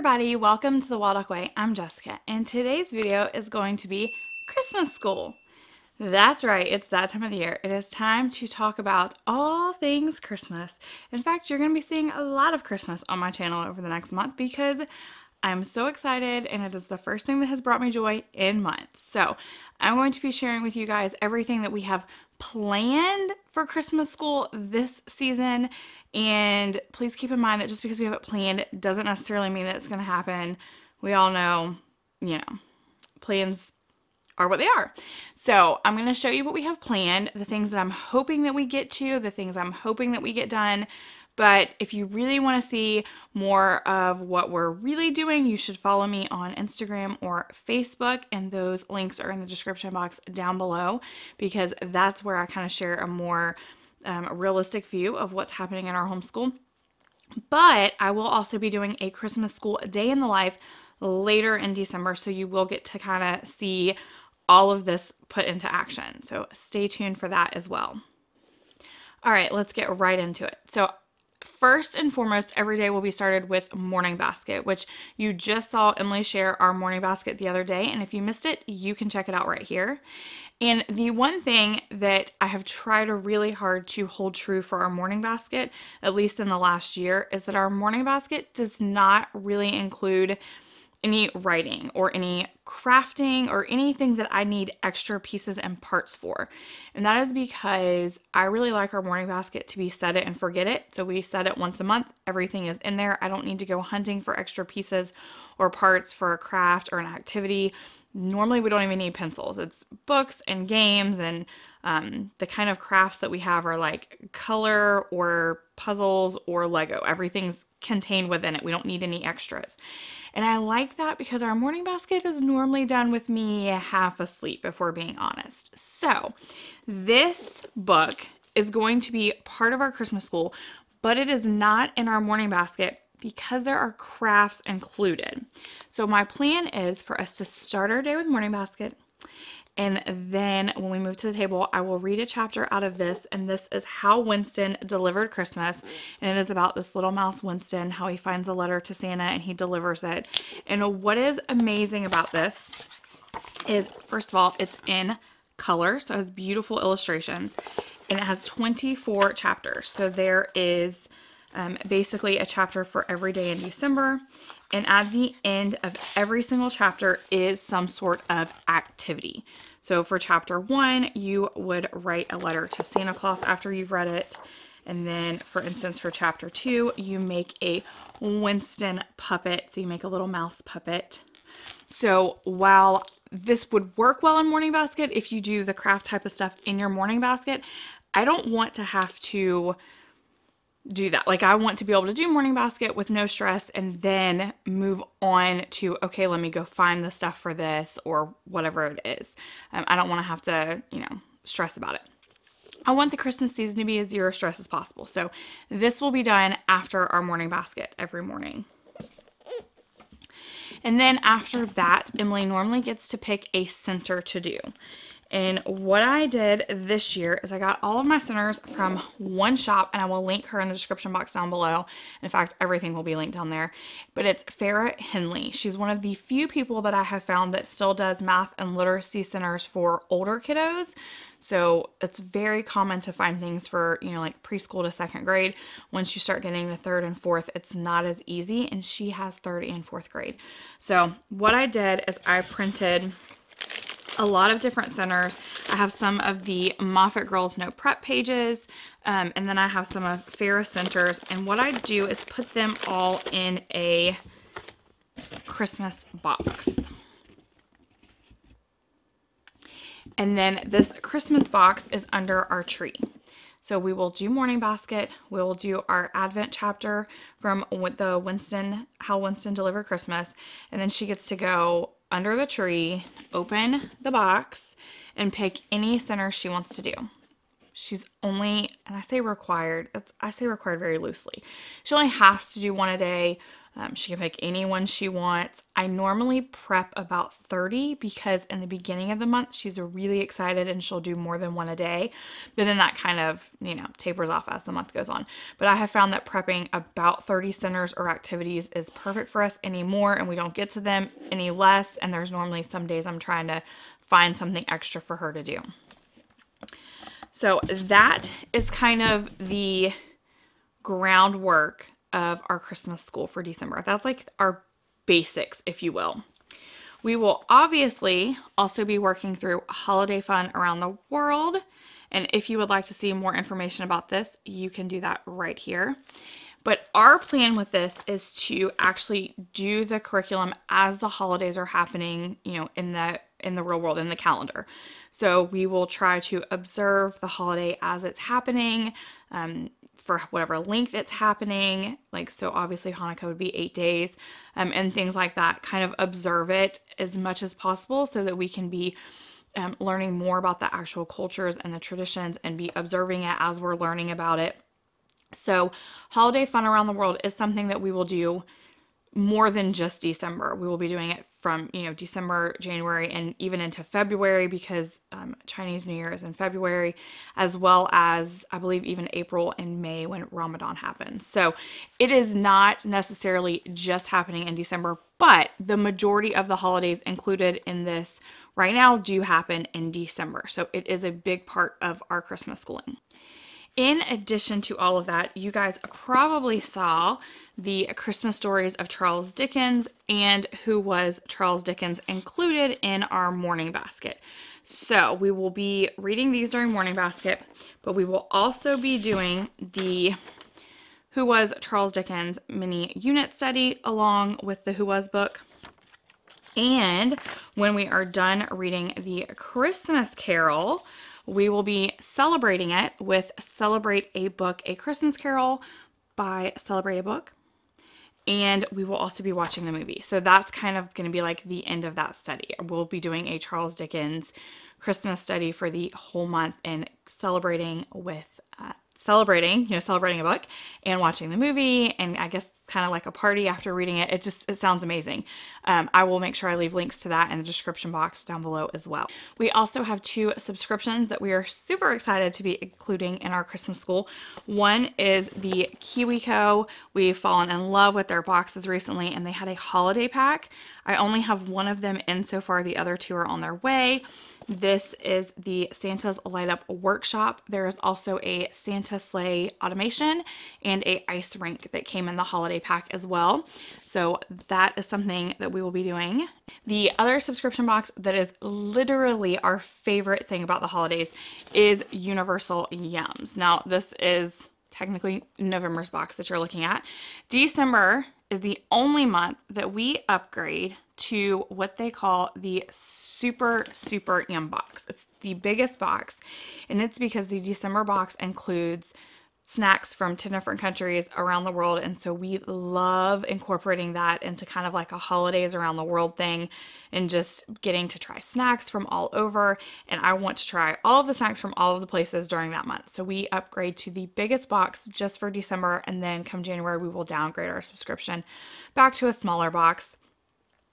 everybody, welcome to the Waldock Way. I'm Jessica, and today's video is going to be Christmas school. That's right, it's that time of the year. It is time to talk about all things Christmas. In fact, you're going to be seeing a lot of Christmas on my channel over the next month because I'm so excited, and it is the first thing that has brought me joy in months. So I'm going to be sharing with you guys everything that we have planned for Christmas school this season, and please keep in mind that just because we have it planned doesn't necessarily mean that it's going to happen. We all know, you know, plans are what they are. So I'm going to show you what we have planned, the things that I'm hoping that we get to, the things I'm hoping that we get done. But if you really want to see more of what we're really doing, you should follow me on Instagram or Facebook, and those links are in the description box down below, because that's where I kind of share a more realistic view of what's happening in our homeschool. But I will also be doing a Christmas school day in the life later in December, so you will get to kind of see all of this put into action. So stay tuned for that as well. All right, let's get right into it. So first and foremost, every day will be started with morning basket, which you just saw Emily share our morning basket the other day. And if you missed it, you can check it out right here. And the one thing that I have tried really hard to hold true for our morning basket, at least in the last year, is that our morning basket does not really include any writing or any crafting or anything that I need extra pieces and parts for. And that is because I really like our morning basket to be set it and forget it. So we set it once a month. Everything is in there. I don't need to go hunting for extra pieces or parts for a craft or an activity. Normally we don't even need pencils. It's books and games, and the kind of crafts that we have are like color or puzzles or Lego. Everything's contained within it. We don't need any extras. And I like that because our morning basket is normally done with me half asleep, if we're being honest. So this book is going to be part of our Christmas school, but it is not in our morning basket because there are crafts included. So my plan is for us to start our day with morning basket, and then when we move to the table, I will read a chapter out of this, and this is How Winston Delivered Christmas, and it is about this little mouse Winston, how he finds a letter to Santa and he delivers it. And what is amazing about this is, first of all, it's in color, so it has beautiful illustrations, and it has 24 chapters. So there is basically a chapter for every day in December, and at the end of every single chapter is some sort of activity. So for chapter 1, you would write a letter to Santa Claus after you've read it, and then for instance for chapter 2, you make a Winston puppet, so you make a little mouse puppet. So while this would work well in morning basket, if you do the craft type of stuff in your morning basket, I don't want to have to do that. Like, I want to be able to do morning basket with no stress and then move on to, okay, let me go find the stuff for this or whatever it is. I don't want to have to, you know, stress about it. I want the Christmas season to be as zero stress as possible. So this will be done after our morning basket every morning. And then after that, Emily normally gets to pick a center to do. And what I did this year is I got all of my centers from one shop, and I will link her in the description box down below. In fact, everything will be linked down there. But it's Farrah Henley. She's one of the few people that I have found that still does math and literacy centers for older kiddos. So it's very common to find things for, you know, like preschool to second grade. Once you start getting to third and fourth, it's not as easy, and she has third and fourth grade. So what I did is I printed a lot of different centers. I have some of the Moffat Girls No Prep pages, and then I have some of Farrah centers, and what I do is put them all in a Christmas box. And then this Christmas box is under our tree. So we will do morning basket, we will do our Advent chapter from the Winston, How Winston Delivered Christmas, and then she gets to go under the tree, open the box, and pick any center she wants to do. She's only, and I say required very loosely, she only has to do one a day. She can pick any one she wants. I normally prep about 30 because in the beginning of the month, she's really excited and she'll do more than one a day. But then that kind of, you know, tapers off as the month goes on. But I have found that prepping about 30 centers or activities is perfect for us. Any more and we don't get to them, any less. And there's normally some days I'm trying to find something extra for her to do. So that is kind of the groundwork of our Christmas school for December. That's like our basics, if you will. We will obviously also be working through Holiday Fun Around the World. And if you would like to see more information about this, you can do that right here. But our plan with this is to actually do the curriculum as the holidays are happening, you know, in the real world, in the calendar. So we will try to observe the holiday as it's happening, for whatever length it's happening. Like, so obviously Hanukkah would be 8 days, and things like that. Kind of observe it as much as possible so that we can be learning more about the actual cultures and the traditions and be observing it as we're learning about it. So Holiday Fun Around the World is something that we will do more than just December. We will be doing it from, you know, December, January, and even into February, because Chinese New Year is in February, as well as I believe even April and May when Ramadan happens. So it is not necessarily just happening in December, but the majority of the holidays included in this right now do happen in December. So it is a big part of our Christmas schooling. In addition to all of that, you guys probably saw the Christmas stories of Charles Dickens and who was Charles Dickens included in our morning basket. So we will be reading these during morning basket, but we will also be doing the Who Was Charles Dickens mini unit study along with the Who Was book. And when we are done reading the Christmas Carol, we will be celebrating it with Celebrate a Book, A Christmas Carol by Celebrate a Book. And we will also be watching the movie. So that's kind of going to be like the end of that study. We'll be doing a Charles Dickens Christmas study for the whole month and celebrating with, celebrating a book and watching the movie, and I guess kind of like a party after reading it. It sounds amazing. I will make sure I leave links to that in the description box down below as well. We also have 2 subscriptions that we are super excited to be including in our Christmas school. One is the Kiwiko. We've fallen in love with their boxes recently, and they had a holiday pack. I only have one of them in so far. The other 2 are on their way. This is the Santa's Light Up Workshop. There is also a Santa Sleigh automation and a ice rink that came in the holiday pack as well. So that is something that we will be doing. The other subscription box that is literally our favorite thing about the holidays is Universal Yums. Now this is technically November's box that you're looking at. December is the only month that we upgrade to what they call the super yum box. It's the biggest box, and it's because the December box includes snacks from 10 different countries around the world, and so we love incorporating that into kind of like a holidays around the world thing and just getting to try snacks from all over. And I want to try all of the snacks from all of the places during that month, so we upgrade to the biggest box just for December, and then come January we will downgrade our subscription back to a smaller box.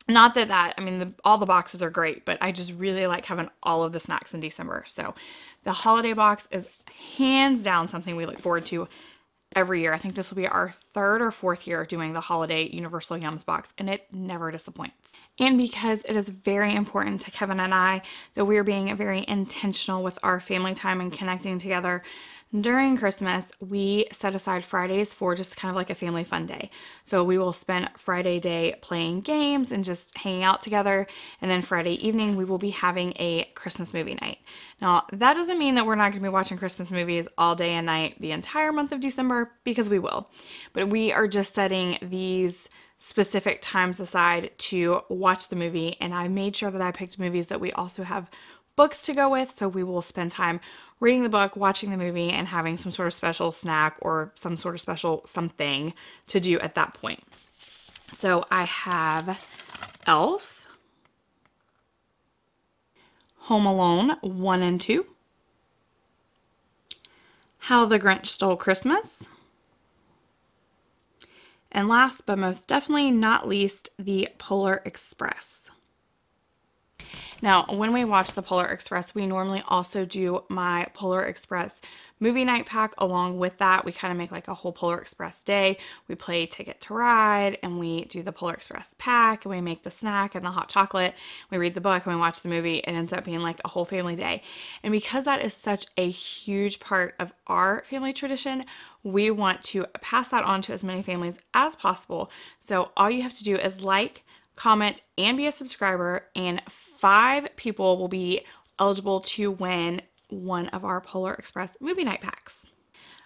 Not that I mean, all the boxes are great, but I just really like having all of the snacks in December. So the holiday box is hands down something we look forward to every year. I think this will be our 3rd or 4th year doing the holiday Universal Yums box, and it never disappoints. And because it is very important to Kevin and I that we are being very intentional with our family time and connecting together during Christmas, we set aside Fridays for just kind of like a family fun day. So we will spend Friday day playing games and just hanging out together. And then Friday evening, we will be having a Christmas movie night. Now, that doesn't mean that we're not going to be watching Christmas movies all day and night the entire month of December, because we will. But we are just setting these specific times aside to watch the movie. And I made sure that I picked movies that we also have books to go with, so we will spend time reading the book, watching the movie, and having some sort of special snack or some sort of special something to do at that point. So I have Elf, Home Alone 1 and 2, How the Grinch Stole Christmas, And last but most definitely not least, the Polar Express. Now, when we watch the Polar Express, we normally also do my Polar Express movie night pack along with that. We kind of make like a whole Polar Express day. We play Ticket to Ride and we do the Polar Express pack and we make the snack and the hot chocolate. We read the book and we watch the movie. It ends up being like a whole family day. And because that is such a huge part of our family tradition, we want to pass that on to as many families as possible. So all you have to do is like, comment, and be a subscriber, and 5 people will be eligible to win one of our Polar Express movie night packs.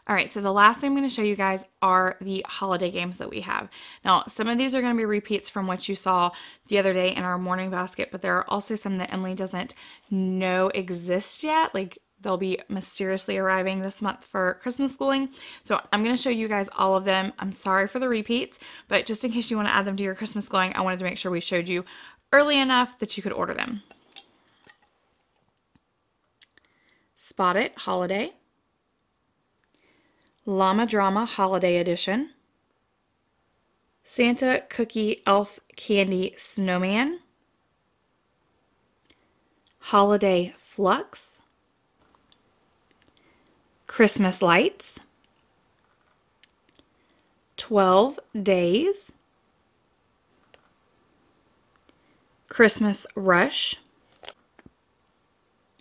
All right, so the last thing I'm going to show you guys are the holiday games that we have. Now, some of these are going to be repeats from what you saw the other day in our morning basket, but there are also some that Emily doesn't know exist yet. Like, they'll be mysteriously arriving this month for Christmas schooling. So I'm going to show you guys all of them. I'm sorry for the repeats, but just in case you want to add them to your Christmas schooling, I wanted to make sure we showed you early enough that you could order them. Spot It Holiday, Llama Drama Holiday Edition, Santa Cookie Elf Candy Snowman, Holiday Flux, Christmas Lights, 12 Days, Christmas Rush,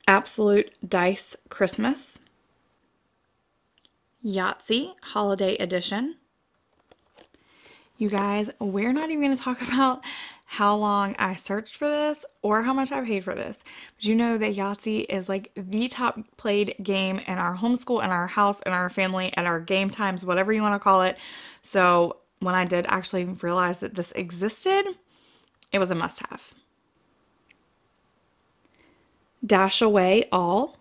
Absolute Dice Christmas, Yahtzee Holiday Edition. You guys, we're not even going to talk about how long I searched for this or how much I paid for this. But you know that Yahtzee is like the top played game in our homeschool, in our house, in our family, at our game times, whatever you want to call it. So when I did actually realize that this existed, it was a must-have. Dash Away All,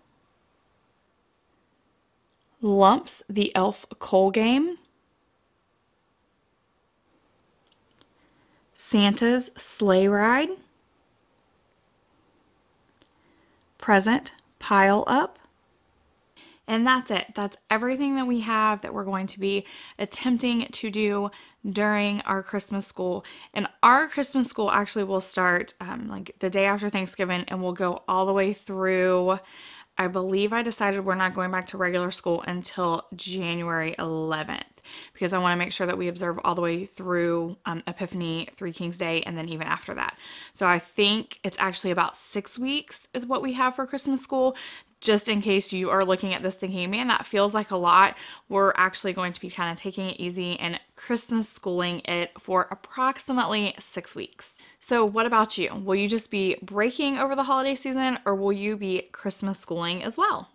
Lumps the Elf Coal Game, Santa's Sleigh Ride, Present Pile Up. And that's it. That's everything that we have that we're going to be attempting to do during our Christmas school. And our Christmas school actually will start like the day after Thanksgiving and will go all the way through, I believe I decided we're not going back to regular school until January 11th because I want to make sure that we observe all the way through Epiphany, Three Kings Day, and then even after that. So I think it's actually about 6 weeks is what we have for Christmas school. Just in case you are looking at this thinking, man, that feels like a lot, we're actually going to be kind of taking it easy and Christmas schooling it for approximately 6 weeks. So what about you? Will you just be breaking over the holiday season, or will you be Christmas schooling as well?